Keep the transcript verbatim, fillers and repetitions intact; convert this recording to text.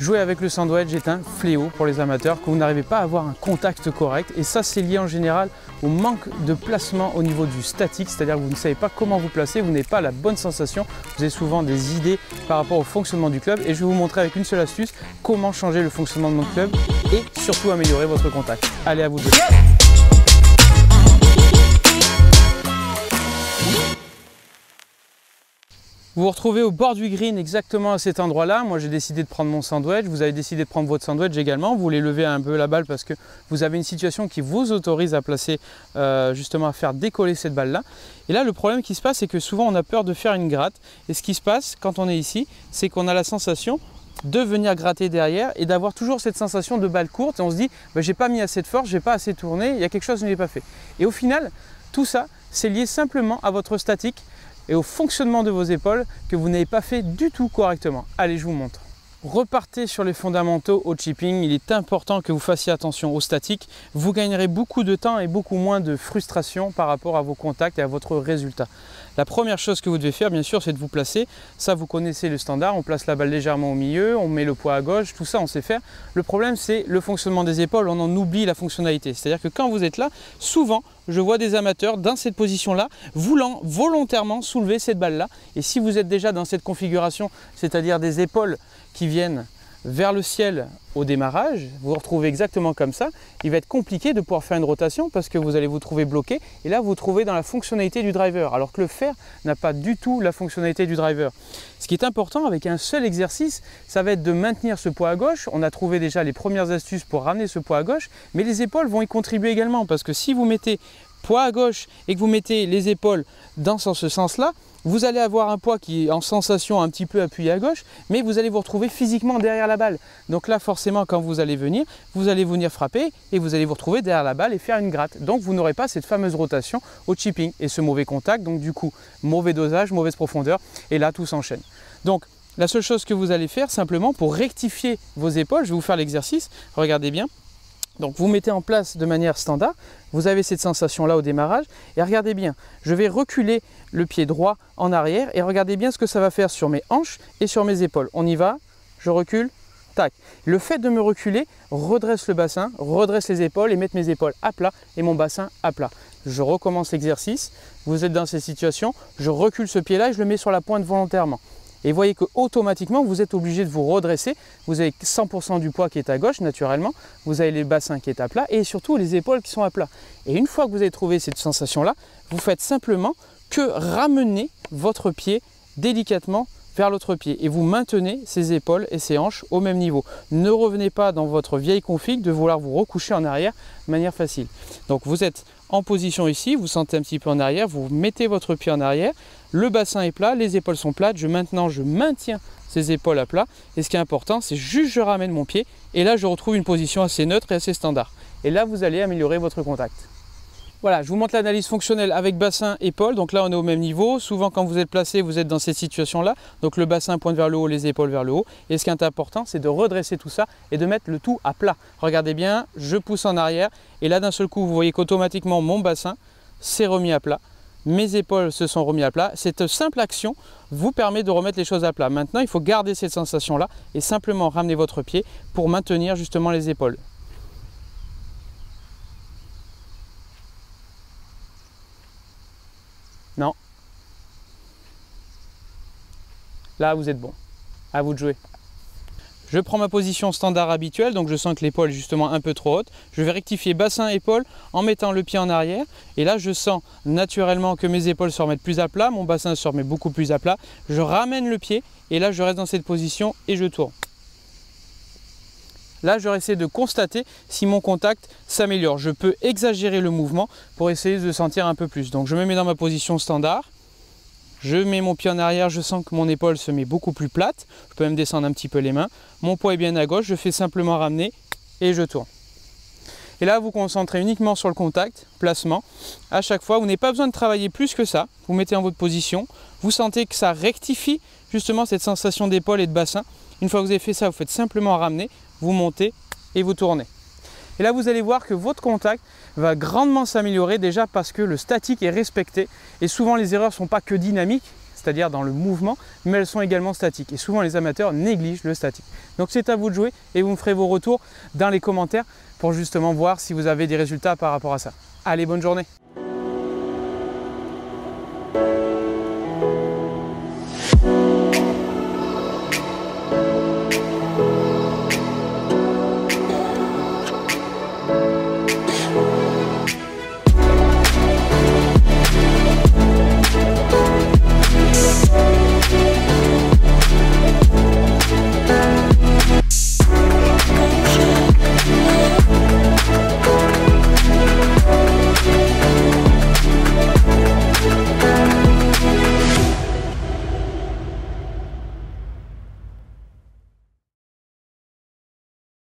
Jouer avec le sandwedge est un fléau pour les amateurs, quand vous n'arrivez pas à avoir un contact correct, et ça c'est lié en général au manque de placement au niveau du statique, c'est-à-dire que vous ne savez pas comment vous placer, vous n'avez pas la bonne sensation, vous avez souvent des idées par rapport au fonctionnement du club, et je vais vous montrer avec une seule astuce comment changer le fonctionnement de mon club et surtout améliorer votre contact. Allez, à vous deux. Vous vous retrouvez au bord du green, exactement à cet endroit-là. Moi, j'ai décidé de prendre mon sandwedge. Vous avez décidé de prendre votre sandwedge également. Vous voulez lever un peu la balle parce que vous avez une situation qui vous autorise à placer, euh, justement, à faire décoller cette balle-là. Et là, le problème qui se passe, c'est que souvent, on a peur de faire une gratte. Et ce qui se passe quand on est ici, c'est qu'on a la sensation de venir gratter derrière et d'avoir toujours cette sensation de balle courte. Et on se dit, bah, j'ai pas mis assez de force, j'ai pas assez tourné, il y a quelque chose que je n'ai pas fait. Et au final, tout ça, c'est lié simplement à votre statique et au fonctionnement de vos épaules que vous n'avez pas fait du tout correctement. Allez, je vous montre. Repartez sur les fondamentaux au chipping. Il est important que vous fassiez attention au statique. Vous gagnerez beaucoup de temps et beaucoup moins de frustration par rapport à vos contacts et à votre résultat. La première chose que vous devez faire, bien sûr, c'est de vous placer. Ça, vous connaissez le standard. On place la balle légèrement au milieu, on met le poids à gauche, tout ça, on sait faire. Le problème, c'est le fonctionnement des épaules. On en oublie la fonctionnalité. C'est-à-dire que quand vous êtes là, souvent, je vois des amateurs dans cette position-là voulant volontairement soulever cette balle-là. Et si vous êtes déjà dans cette configuration, c'est-à-dire des épaules qui viennent vers le ciel au démarrage, vous vous retrouvez exactement comme ça, il va être compliqué de pouvoir faire une rotation parce que vous allez vous trouver bloqué et là vous vous trouvez dans la fonctionnalité du driver alors que le fer n'a pas du tout la fonctionnalité du driver. Ce qui est important avec un seul exercice, ça va être de maintenir ce poids à gauche. On a trouvé déjà les premières astuces pour ramener ce poids à gauche, mais les épaules vont y contribuer également parce que si vous mettez poids à gauche et que vous mettez les épaules dans ce sens-là, vous allez avoir un poids qui est en sensation un petit peu appuyé à gauche, mais vous allez vous retrouver physiquement derrière la balle. Donc là, forcément, quand vous allez venir, vous allez venir frapper et vous allez vous retrouver derrière la balle et faire une gratte. Donc, vous n'aurez pas cette fameuse rotation au chipping et ce mauvais contact. Donc, du coup, mauvais dosage, mauvaise profondeur et là, tout s'enchaîne. Donc, la seule chose que vous allez faire, simplement, pour rectifier vos épaules, je vais vous faire l'exercice, regardez bien. Donc, vous mettez en place de manière standard, vous avez cette sensation-là au démarrage. Et regardez bien, je vais reculer le pied droit en arrière et regardez bien ce que ça va faire sur mes hanches et sur mes épaules. On y va, je recule, tac. Le fait de me reculer redresse le bassin, redresse les épaules et mettre mes épaules à plat et mon bassin à plat. Je recommence l'exercice, vous êtes dans cette situation, je recule ce pied-là et je le mets sur la pointe volontairement. Et voyez que automatiquement vous êtes obligé de vous redresser, vous avez cent pour cent du poids qui est à gauche naturellement, vous avez les bassins qui est à plat et surtout les épaules qui sont à plat. Et une fois que vous avez trouvé cette sensation-là, vous faites simplement que ramener votre pied délicatement vers l'autre pied et vous maintenez ces épaules et ces hanches au même niveau. Ne revenez pas dans votre vieille config de vouloir vous recoucher en arrière de manière facile. Donc vous êtes en position ici, vous sentez un petit peu en arrière, vous mettez votre pied en arrière, le bassin est plat, les épaules sont plates, je, maintenant je maintiens ces épaules à plat et ce qui est important c'est juste je ramène mon pied et là je retrouve une position assez neutre et assez standard. Et là vous allez améliorer votre contact. Voilà, je vous montre l'analyse fonctionnelle avec bassin, épaules. Donc là, on est au même niveau. Souvent, quand vous êtes placé, vous êtes dans cette situation-là. Donc le bassin pointe vers le haut, les épaules vers le haut. Et ce qui est important, c'est de redresser tout ça et de mettre le tout à plat. Regardez bien, je pousse en arrière. Et là, d'un seul coup, vous voyez qu'automatiquement, mon bassin s'est remis à plat. Mes épaules se sont remises à plat. Cette simple action vous permet de remettre les choses à plat. Maintenant, il faut garder cette sensation-là et simplement ramener votre pied pour maintenir justement les épaules. Non. Là, vous êtes bon. À vous de jouer. Je prends ma position standard habituelle, donc je sens que l'épaule est justement un peu trop haute. Je vais rectifier bassin-épaule en mettant le pied en arrière. Et là, je sens naturellement que mes épaules se remettent plus à plat, mon bassin se remet beaucoup plus à plat. Je ramène le pied et là, je reste dans cette position et je tourne. Là, je vais essayer de constater si mon contact s'améliore. Je peux exagérer le mouvement pour essayer de sentir un peu plus. Donc, je me mets dans ma position standard. Je mets mon pied en arrière. Je sens que mon épaule se met beaucoup plus plate. Je peux même descendre un petit peu les mains. Mon poids est bien à gauche. Je fais simplement ramener et je tourne. Et là, vous vous concentrez uniquement sur le contact, placement. À chaque fois, vous n'avez pas besoin de travailler plus que ça. Vous mettez en votre position. Vous sentez que ça rectifie justement cette sensation d'épaule et de bassin. Une fois que vous avez fait ça, vous faites simplement ramener. Vous montez et vous tournez. Et là, vous allez voir que votre contact va grandement s'améliorer déjà parce que le statique est respecté. Et souvent, les erreurs ne sont pas que dynamiques, c'est-à-dire dans le mouvement, mais elles sont également statiques. Et souvent, les amateurs négligent le statique. Donc c'est à vous de jouer et vous me ferez vos retours dans les commentaires pour justement voir si vous avez des résultats par rapport à ça. Allez, bonne journée!